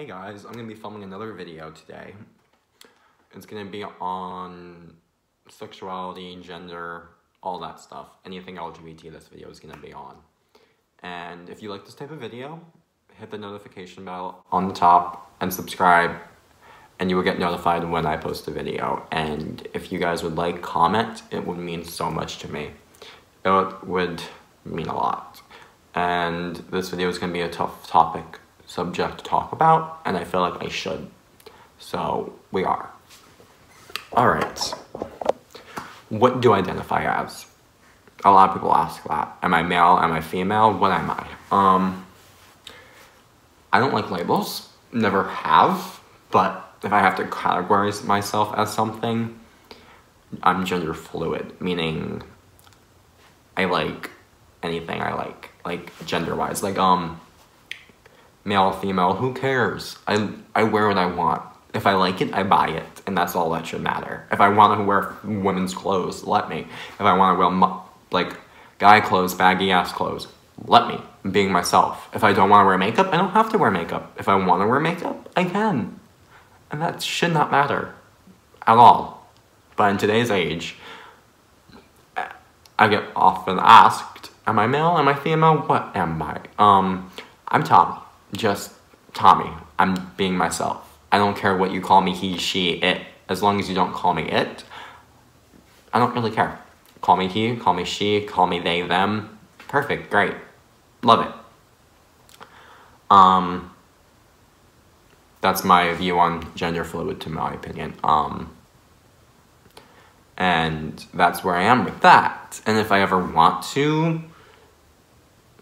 Hey guys, I'm gonna be filming another video today. It's gonna be on sexuality, gender, all that stuff. Anything LGBT this video is gonna be on. And if you like this type of video, hit the notification bell on the top and subscribe, and you will get notified when I post a video. And if you guys would like, comment, it would mean so much to me. It would mean a lot. And this video is gonna be a tough topic. Subject to talk about, and I feel like I should, so we are. All right, what do I identify as? A lot of people ask that. Am I male? Am I female? What am I? I don't like labels, never have, but if I have to categorize myself as something, I'm gender fluid, meaning I like anything I like gender-wise, like, male, female, who cares? I wear what I want. If I like it, I buy it, and that's all that should matter. If I want to wear women's clothes, let me. If I want to wear, like, guy clothes, baggy-ass clothes, let me. I'm being myself. If I don't want to wear makeup, I don't have to wear makeup. If I want to wear makeup, I can. And that should not matter at all. But in today's age, I get often asked, am I male? Am I female? What am I? I'm Tommy. Just Tommy. I'm being myself. I don't care what you call me, he, she, it. As long as you don't call me it, I don't really care. Call me he, call me she, call me they, them. Perfect, great. Love it. That's my view on gender fluid, to my opinion. And that's where I am with that. And if I ever want to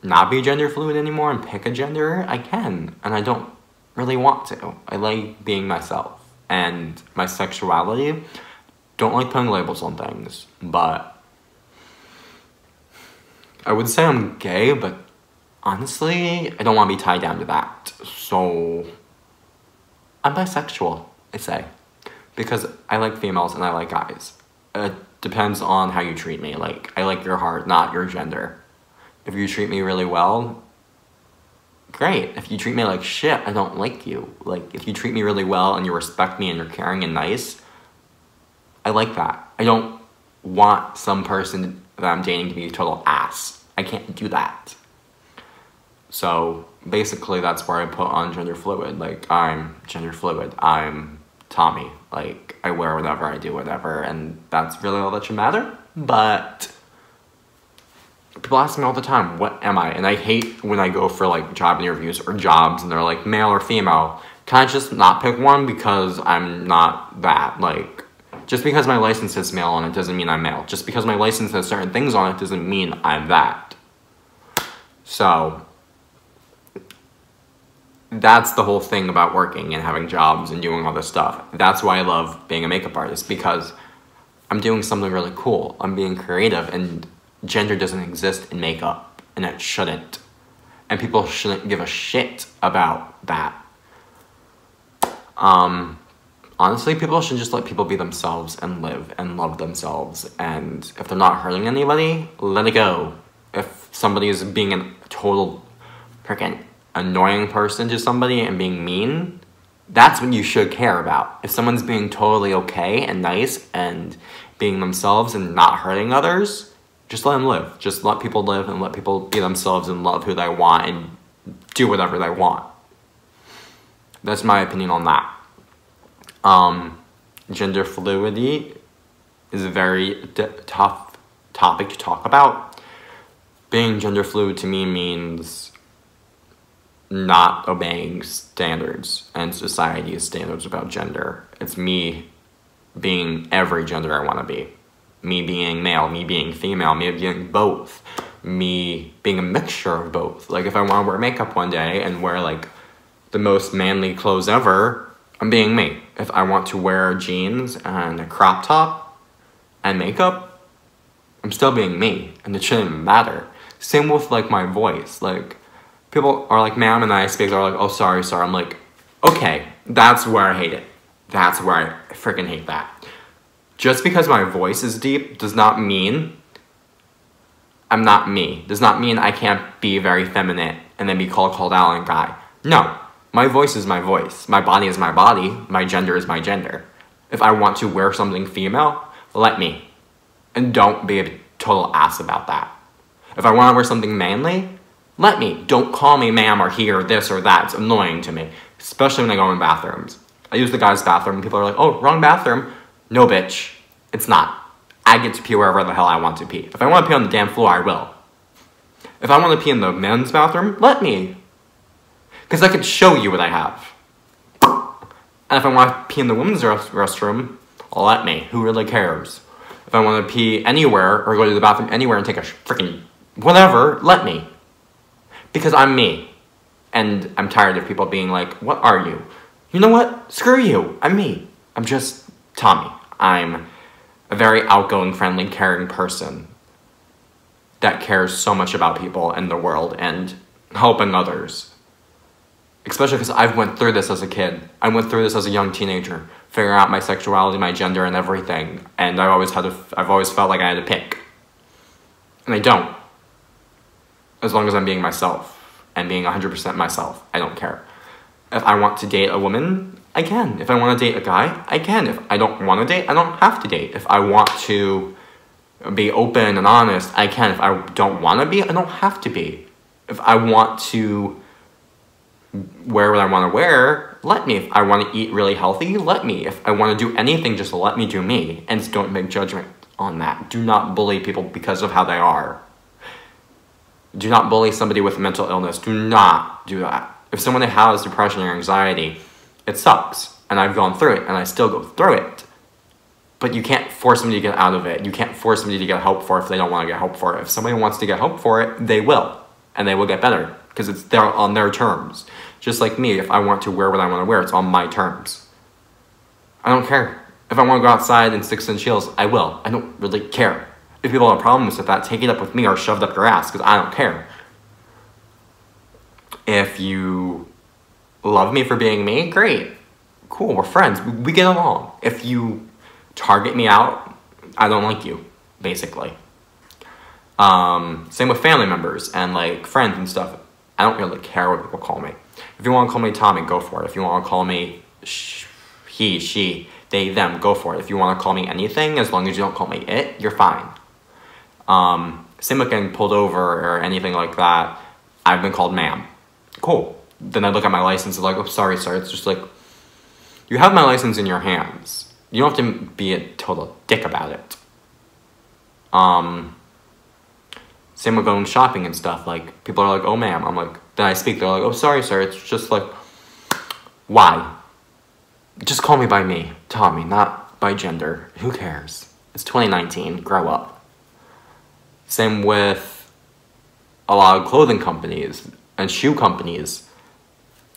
not be gender fluid anymore and pick a gender, I can, and I don't really want to. I like being myself, and my sexuality, don't like putting labels on things, but I would say I'm gay, but honestly, I don't want to be tied down to that, so I'm bisexual, I say, because I like females and I like guys. It depends on how you treat me. Like, I like your heart, not your gender. If you treat me really well, great. If you treat me like shit, I don't like you. Like, if you treat me really well and you respect me and you're caring and nice, I like that. I don't want some person that I'm dating to be a total ass. I can't do that. So basically that's where I put on gender fluid. Like, I'm gender fluid. I'm Tommy. Like, I wear whatever, I do whatever, and that's really all that should matter. But people ask me all the time, what am I? And I hate when I go for, like, job interviews or jobs and they're like, male or female. Can I just not pick one, because I'm not that? Like, just because my license says male on it doesn't mean I'm male. Just because my license has certain things on it doesn't mean I'm that. So that's the whole thing about working and having jobs and doing all this stuff. That's why I love being a makeup artist, because I'm doing something really cool. I'm being creative, and gender doesn't exist in makeup, and it shouldn't. And people shouldn't give a shit about that. Honestly, people should just let people be themselves and live and love themselves. And if they're not hurting anybody, let it go. If somebody is being a total freaking annoying person to somebody and being mean, that's what you should care about. If someone's being totally okay and nice and being themselves and not hurting others, just let them live. Just let people live and let people be themselves and love who they want and do whatever they want. That's my opinion on that. Gender fluidity is a very tough topic to talk about. Being gender fluid to me means not obeying standards and society's standards about gender. It's me being every gender I want to be. Me being male, me being female, me being both, me being a mixture of both. Like, if I want to wear makeup one day and wear, like, the most manly clothes ever, I'm being me. If I want to wear jeans and a crop top and makeup, I'm still being me, and it shouldn't matter. Same with, like, my voice. Like, people are like, ma'am, and I speak, they're like, oh, sorry, sorry. I'm like, okay, that's where I hate it. That's where I freaking hate that. Just because my voice is deep does not mean I'm not me. Does not mean I can't be very feminine and then be called out on guy. No. My voice is my voice. My body is my body. My gender is my gender. If I want to wear something female, let me. And don't be a total ass about that. If I want to wear something manly, let me. Don't call me ma'am or he or this or that. It's annoying to me. Especially when I go in bathrooms. I use the guy's bathroom and people are like, oh, wrong bathroom. No, bitch. It's not. I get to pee wherever the hell I want to pee. If I want to pee on the damn floor, I will. If I want to pee in the men's bathroom, let me. Because I can show you what I have. And if I want to pee in the women's restroom, let me. Who really cares? If I want to pee anywhere or go to the bathroom anywhere and take a freaking whatever, let me. Because I'm me. And I'm tired of people being like, what are you? You know what? Screw you. I'm me. I'm just Tommy. I'm a very outgoing, friendly, caring person that cares so much about people and the world and helping others. Especially because I've went through this as a kid. I went through this as a young teenager, figuring out my sexuality, my gender, and everything. And I've always felt like I had to pick. And I don't. As long as I'm being myself and being 100% myself, I don't care. If I want to date a woman, I can. If I want to date a guy, I can. If I don't want to date, I don't have to date. If I want to be open and honest, I can. If I don't want to be, I don't have to be. If I want to wear what I want to wear, let me. If I want to eat really healthy, let me. If I want to do anything, just let me do me. And don't make judgment on that. Do not bully people because of how they are. Do not bully somebody with mental illness. Do not do that. If someone has depression or anxiety, it sucks. And I've gone through it, and I still go through it. But you can't force somebody to get out of it. You can't force somebody to get help for it if they don't want to get help for it. If somebody wants to get help for it, they will. And they will get better. Because it's on their terms. Just like me, if I want to wear what I want to wear, it's on my terms. I don't care. If I want to go outside in 6-inch heels, I will. I don't really care. If people have problems with that, take it up with me or shove it up your ass, because I don't care. If you love me for being me, great. Cool, we're friends. We get along. If you target me out, I don't like you, basically. Same with family members and, like, friends and stuff. I don't really care what people call me. If you want to call me Tommy, go for it. If you want to call me he, she, they, them, go for it. If you want to call me anything, as long as you don't call me it, you're fine. Same with getting pulled over or anything like that. I've been called ma'am. Cool. Then I look at my license and like, oh, sorry, sir. It's just like, you have my license in your hands. You don't have to be a total dick about it. Same with going shopping and stuff. Like, people are like, oh, ma'am. I'm like, then I speak. They're like, oh, sorry, sir. It's just like, why? Just call me by me, Tommy, not by gender. Who cares? It's 2019. Grow up. Same with a lot of clothing companies and shoe companies.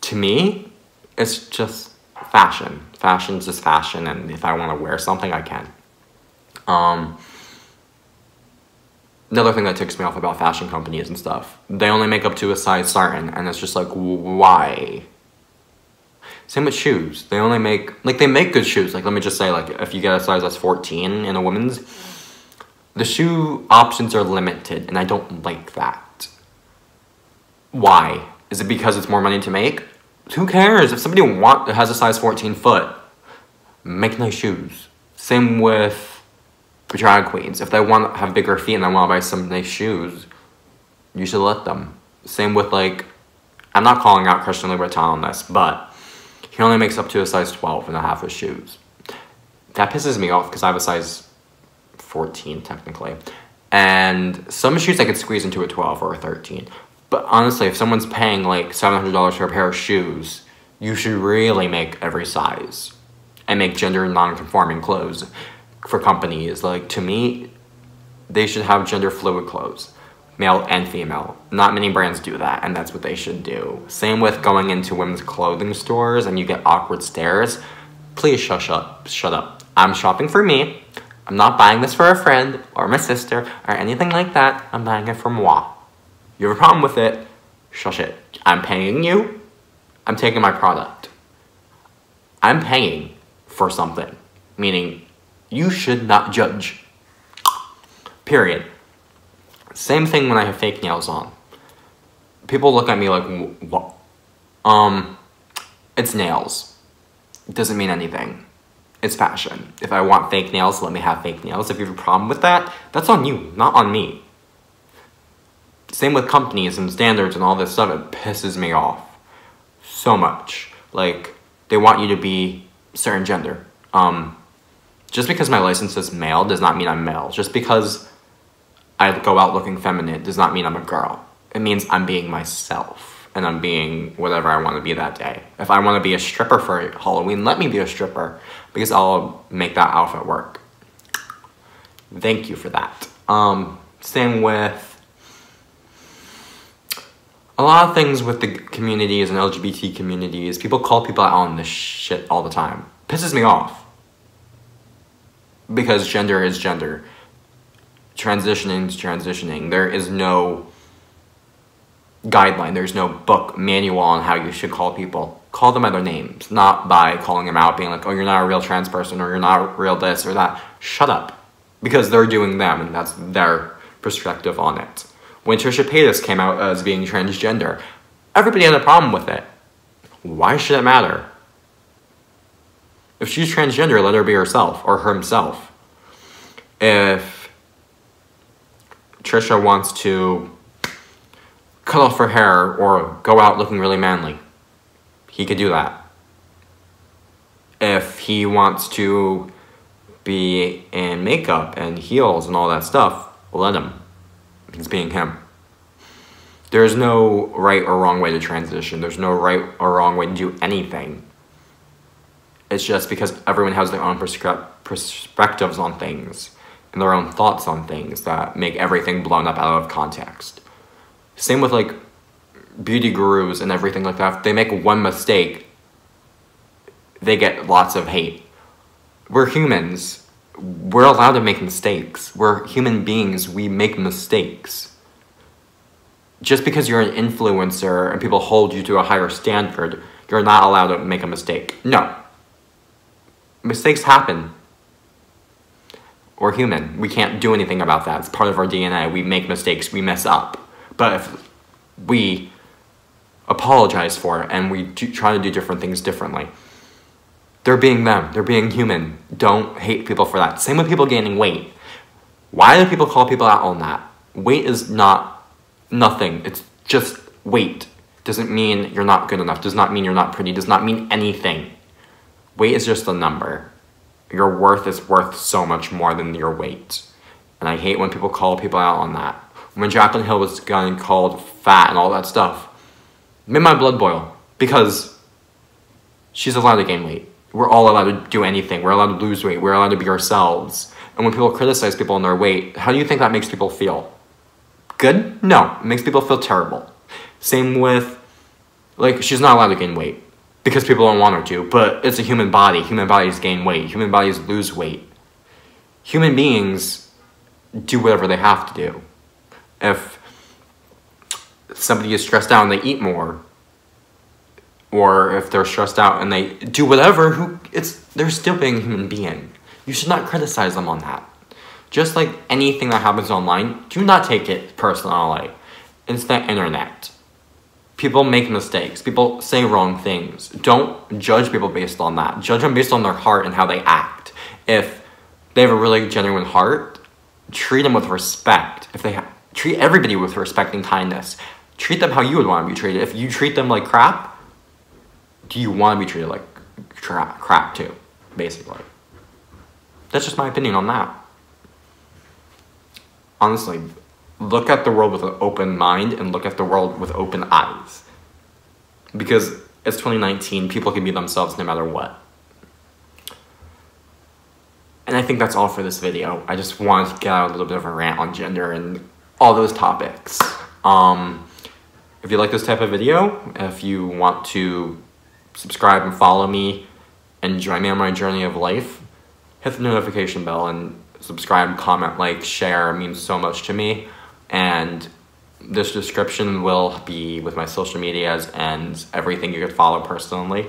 To me, it's just fashion. Fashion's just fashion, and if I want to wear something, I can. Another thing that ticks me off about fashion companies and stuff, they only make up to a size certain, and it's just like, why? Same with shoes. They only make, like, they make good shoes. Like, let me just say, like, if you get a size that's 14 in a woman's, the shoe options are limited, and I don't like that. Why? Is it because it's more money to make? Who cares? If somebody has a size 14 foot, make nice shoes. Same with drag queens. If they want to have bigger feet and they want to buy some nice shoes, you should let them. Same with, like, I'm not calling out Christian Louboutin on this, but he only makes up to a size 12 and a half of shoes. That pisses me off because I have a size 14 technically. And some shoes I could squeeze into a 12 or a 13. But honestly, if someone's paying like $700 for a pair of shoes, you should really make every size and make gender non-conforming clothes. For companies, like, to me, they should have gender fluid clothes, male and female. Not many brands do that, and that's what they should do. Same with going into women's clothing stores and you get awkward stares. Please shut up. I'm shopping for me. I'm not buying this for a friend or my sister or anything like that. I'm buying it for moi. You have a problem with it, shush it. I'm paying you. I'm taking my product. I'm paying for something, meaning you should not judge. Period. Same thing when I have fake nails on. People look at me like, what? It's nails. It doesn't mean anything. It's fashion. If I want fake nails, let me have fake nails. If you have a problem with that, that's on you, not on me. Same with companies and standards and all this stuff. It pisses me off so much. Like, they want you to be certain gender. Just because my license is male does not mean I'm male. Just because I go out looking feminine does not mean I'm a girl. It means I'm being myself and I'm being whatever I want to be that day. If I want to be a stripper for Halloween, let me be a stripper because I'll make that outfit work. Thank you for that. Same with a lot of things with the communities and LGBT communities. People call people out on this shit all the time. Pisses me off. Because gender is gender. Transitioning is transitioning. There is no guideline. There's no book manual on how you should call people. Call them by their names, not by calling them out, being like, oh, you're not a real trans person, or you're not real this or that. Shut up. Because they're doing them, and that's their perspective on it. When Trisha Paytas came out as being transgender, everybody had a problem with it. Why should it matter? If she's transgender, let her be herself or himself. If Trisha wants to cut off her hair or go out looking really manly, he could do that. If he wants to be in makeup and heels and all that stuff, let him. He's being him. There's no right or wrong way to transition. There's no right or wrong way to do anything. It's just because everyone has their own perspectives on things and their own thoughts on things that make everything blown up out of context. Same with like beauty gurus and everything like that. If they make one mistake, they get lots of hate. We're humans. We're allowed to make mistakes. We're human beings. We make mistakes. Just because you're an influencer and people hold you to a higher standard, you're not allowed to make a mistake. No. Mistakes happen. We're human. We can't do anything about that. It's part of our DNA. We make mistakes. We mess up. But if we apologize for it and we try to do different things differently, they're being them. They're being human. Don't hate people for that. Same with people gaining weight. Why do people call people out on that? Weight is not nothing. It's just weight. Doesn't mean you're not good enough. Does not mean you're not pretty. Does not mean anything. Weight is just a number. Your worth is worth so much more than your weight. And I hate when people call people out on that. When Jaclyn Hill was getting called fat and all that stuff, it made my blood boil. Because she's allowed to gain weight. We're all allowed to do anything. We're allowed to lose weight. We're allowed to be ourselves. And when people criticize people on their weight, how do you think that makes people feel? Good? No. It makes people feel terrible. Same with, like, she's not allowed to gain weight. Because people don't want her to, but it's a human body. Human bodies gain weight. Human bodies lose weight. Human beings do whatever they have to do. If somebody is stressed out and they eat more, or if they're stressed out and they do whatever, they're still being a human being. You should not criticize them on that. Just like anything that happens online, do not take it personally. It's the internet. People make mistakes. People say wrong things. Don't judge people based on that. Judge them based on their heart and how they act. If they have a really genuine heart, treat them with respect. If they treat everybody with respect and kindness. Treat them how you would want to be treated. If you treat them like crap, do you want to be treated like crap too, basically? That's just my opinion on that. Honestly. Look at the world with an open mind and look at the world with open eyes. Because it's 2019, people can be themselves no matter what. And I think that's all for this video. I just wanted to get out a little bit of a rant on gender and all those topics. If you like this type of video, if you want to subscribe and follow me and join me on my journey of life, hit the notification bell and subscribe, comment, like, share. It means so much to me. And this description will be with my social medias and everything you could follow personally.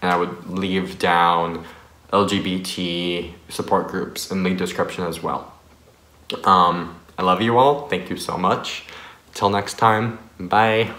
And I would leave down LGBT support groups in the description as well. I love you all. Thank you so much. Till next time. Bye.